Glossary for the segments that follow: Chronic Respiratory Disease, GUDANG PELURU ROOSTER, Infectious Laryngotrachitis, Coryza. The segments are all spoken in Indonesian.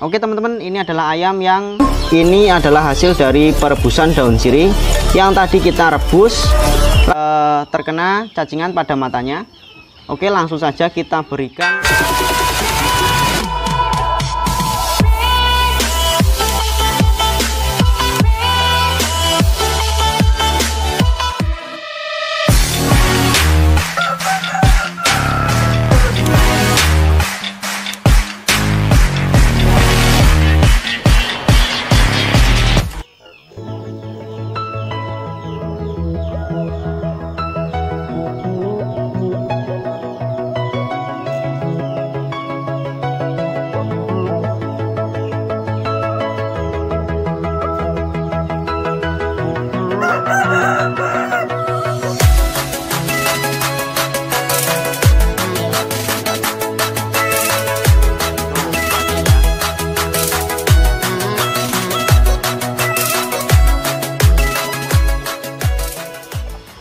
Oke teman-teman, ini adalah ayam yang ini adalah hasil dari perebusan daun sirih yang tadi kita rebus terkena cacingan pada matanya. Oke, langsung saja kita berikan.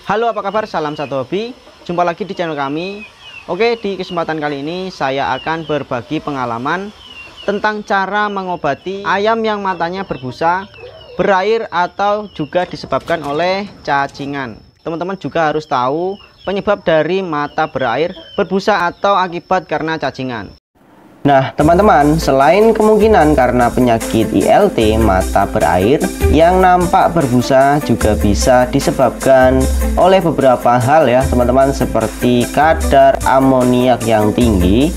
Halo, apa kabar? Salam satu hobi. Jumpa lagi di channel kami. Oke, di kesempatan kali ini saya akan berbagi pengalaman tentang cara mengobati ayam yang matanya berbusa, berair, atau juga disebabkan oleh cacingan. Teman-teman juga harus tahu penyebab dari mata berair, berbusa, atau akibat karena cacingan. Nah teman-teman, selain kemungkinan karena penyakit ILT mata berair yang nampak berbusa, juga bisa disebabkan oleh beberapa hal ya teman-teman, seperti kadar amoniak yang tinggi,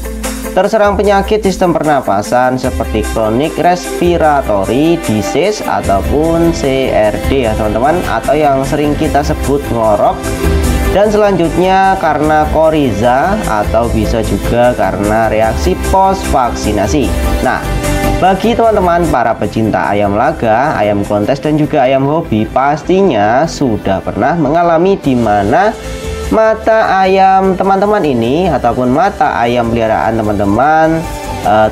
terserang penyakit sistem pernapasan seperti Chronic Respiratory Disease ataupun CRD ya teman-teman, atau yang sering kita sebut ngorok. Dan selanjutnya karena Coryza atau bisa juga karena reaksi pos vaksinasi. Nah, bagi teman-teman para pecinta ayam laga, ayam kontes, dan juga ayam hobi pastinya sudah pernah mengalami di mana mata ayam teman-teman ini ataupun mata ayam peliharaan teman-teman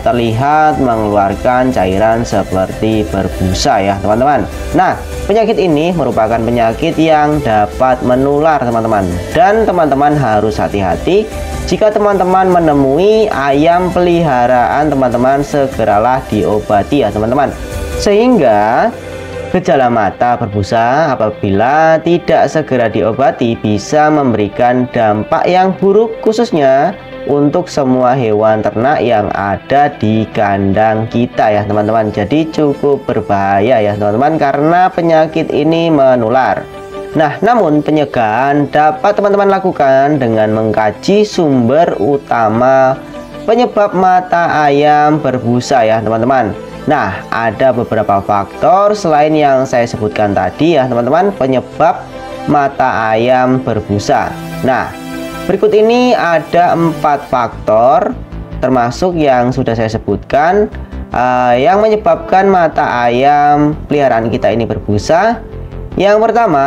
terlihat mengeluarkan cairan seperti berbusa ya teman-teman. Nah, penyakit ini merupakan penyakit yang dapat menular teman-teman, dan teman-teman harus hati-hati jika teman-teman menemui ayam peliharaan teman-teman, segeralah diobati ya teman-teman, sehingga gejala mata berbusa apabila tidak segera diobati bisa memberikan dampak yang buruk khususnya untuk semua hewan ternak yang ada di kandang kita ya teman-teman. Jadi cukup berbahaya ya teman-teman, karena penyakit ini menular. Nah, namun pencegahan dapat teman-teman lakukan dengan mengkaji sumber utama penyebab mata ayam berbusa ya teman-teman. Nah, ada beberapa faktor selain yang saya sebutkan tadi ya teman-teman penyebab mata ayam berbusa. Nah, berikut ini ada 4 faktor termasuk yang sudah saya sebutkan yang menyebabkan mata ayam peliharaan kita ini berbusa. Yang pertama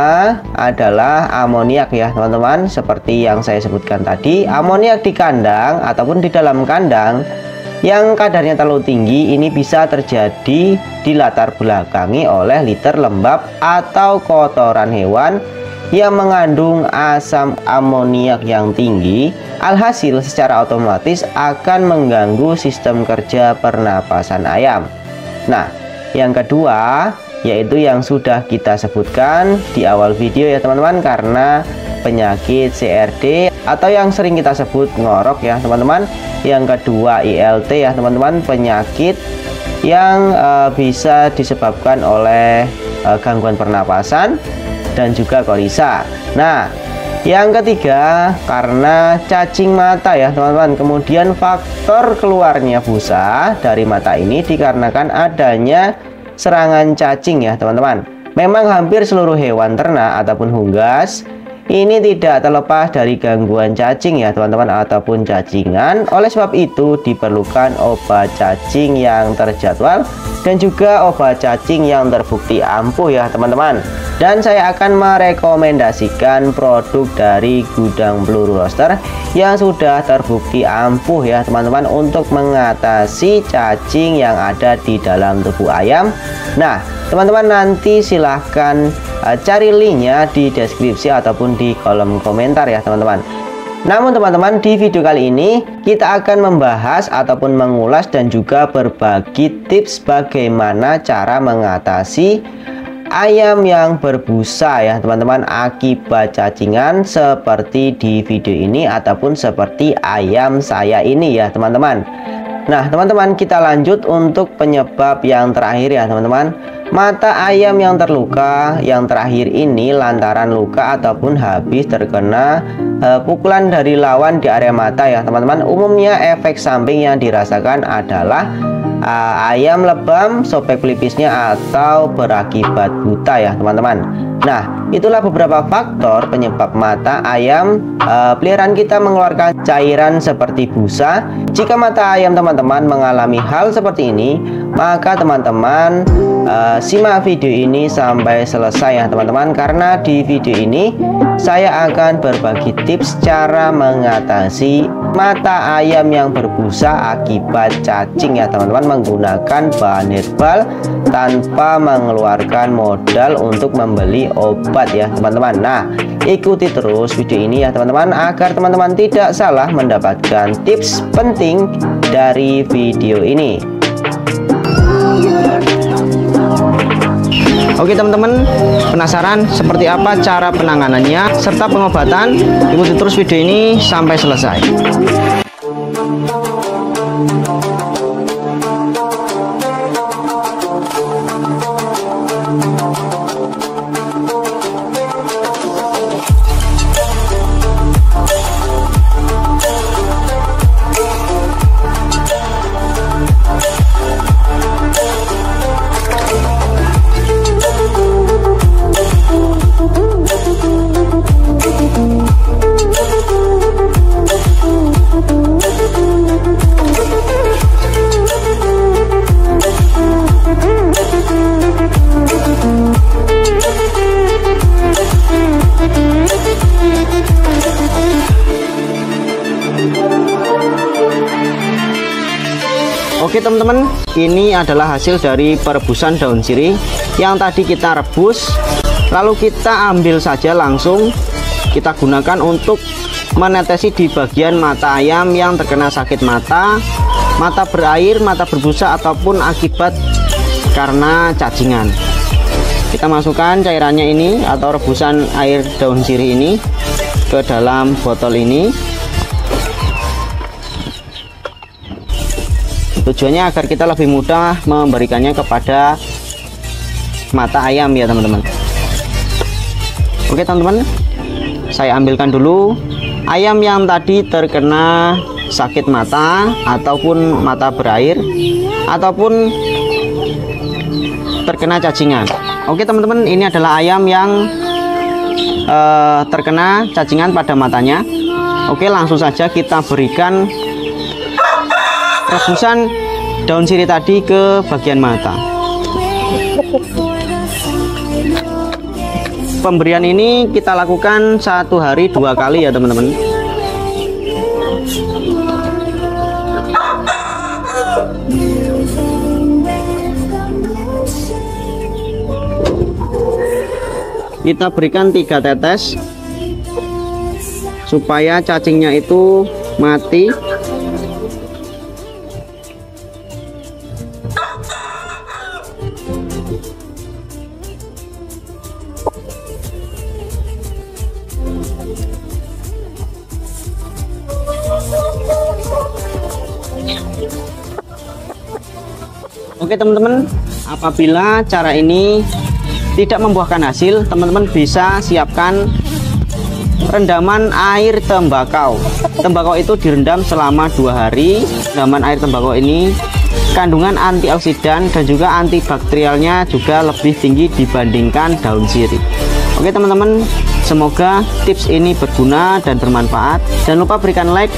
adalah amoniak ya teman-teman, seperti yang saya sebutkan tadi, amoniak di kandang ataupun di dalam kandang yang kadarnya terlalu tinggi ini bisa terjadi dilatar belakangi oleh liter lembab atau kotoran hewan yang mengandung asam amoniak yang tinggi. Alhasil secara otomatis akan mengganggu sistem kerja pernapasan ayam. Nah, yang kedua yaitu yang sudah kita sebutkan di awal video ya teman-teman, karena penyakit CRD atau yang sering kita sebut ngorok ya teman-teman. Yang kedua ILT ya teman-teman, penyakit yang bisa disebabkan oleh gangguan pernapasan, dan juga Coryza. Nah, yang ketiga karena cacing mata ya teman-teman. Kemudian faktor keluarnya busa dari mata ini dikarenakan adanya serangan cacing ya teman-teman. Memang hampir seluruh hewan ternak ataupun hunggas ini tidak terlepas dari gangguan cacing ya teman-teman, ataupun cacingan. Oleh sebab itu diperlukan obat cacing yang terjadwal dan juga obat cacing yang terbukti ampuh ya teman-teman. Dan saya akan merekomendasikan produk dari Gudang Peluru Rooster yang sudah terbukti ampuh ya teman-teman, untuk mengatasi cacing yang ada di dalam tubuh ayam. Nah teman-teman, nanti silahkan cari linknya di deskripsi ataupun di kolom komentar ya teman-teman. Namun teman-teman, di video kali ini kita akan membahas ataupun mengulas dan juga berbagi tips bagaimana cara mengatasi ayam yang berbusa ya teman-teman, akibat cacingan seperti di video ini ataupun seperti ayam saya ini ya teman-teman. Nah teman-teman, kita lanjut untuk penyebab yang terakhir ya teman-teman. Mata ayam yang terluka yang terakhir ini lantaran luka ataupun habis terkena pukulan dari lawan di area mata ya teman-teman. Umumnya efek samping yang dirasakan adalah ayam lebam, sobek pelipisnya, atau berakibat buta ya teman-teman. Nah itulah beberapa faktor penyebab mata ayam peliharaan kita mengeluarkan cairan seperti busa. Jika mata ayam teman-teman mengalami hal seperti ini, maka teman-teman simak video ini sampai selesai ya teman-teman, karena di video ini saya akan berbagi tips cara mengatasi mata ayam yang berbusa akibat cacing ya teman-teman, menggunakan bahan herbal tanpa mengeluarkan modal untuk membeli obat ya teman-teman. Nah ikuti terus video ini ya teman-teman, agar teman-teman tidak salah mendapatkan tips penting dari video ini. Oke teman-teman, penasaran seperti apa cara penanganannya serta pengobatan? Ikuti terus video ini sampai selesai. Oke teman-teman, ini adalah hasil dari perebusan daun sirih yang tadi kita rebus, lalu kita ambil saja langsung, kita gunakan untuk menetesi di bagian mata ayam yang terkena sakit mata, mata berair, mata berbusa, ataupun akibat karena cacingan. Kita masukkan cairannya ini atau rebusan air daun sirih ini ke dalam botol ini. Tujuannya agar kita lebih mudah memberikannya kepada mata ayam ya teman-teman. Oke teman-teman, saya ambilkan dulu ayam yang tadi terkena sakit mata ataupun mata berair ataupun terkena cacingan. Oke teman-teman, ini adalah ayam yang terkena cacingan pada matanya. Oke, langsung saja kita berikan rebusan daun sirih tadi ke bagian mata. Pemberian ini kita lakukan 1 hari 2 kali ya teman-teman. Kita berikan 3 tetes supaya cacingnya itu mati. Oke teman-teman, apabila cara ini tidak membuahkan hasil, teman-teman bisa siapkan rendaman air tembakau. Tembakau itu direndam selama 2 hari. Rendaman air tembakau ini kandungan antioksidan dan juga antibakterialnya juga lebih tinggi dibandingkan daun sirih. Oke teman-teman, semoga tips ini berguna dan bermanfaat. Jangan lupa berikan like,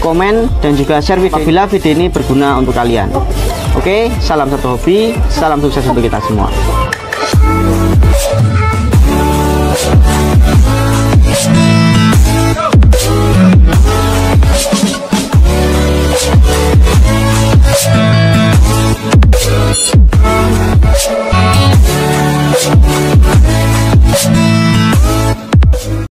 komen, dan juga share video apabila video ini berguna untuk kalian. Oke, salam satu hobi, salam sukses untuk kita semua.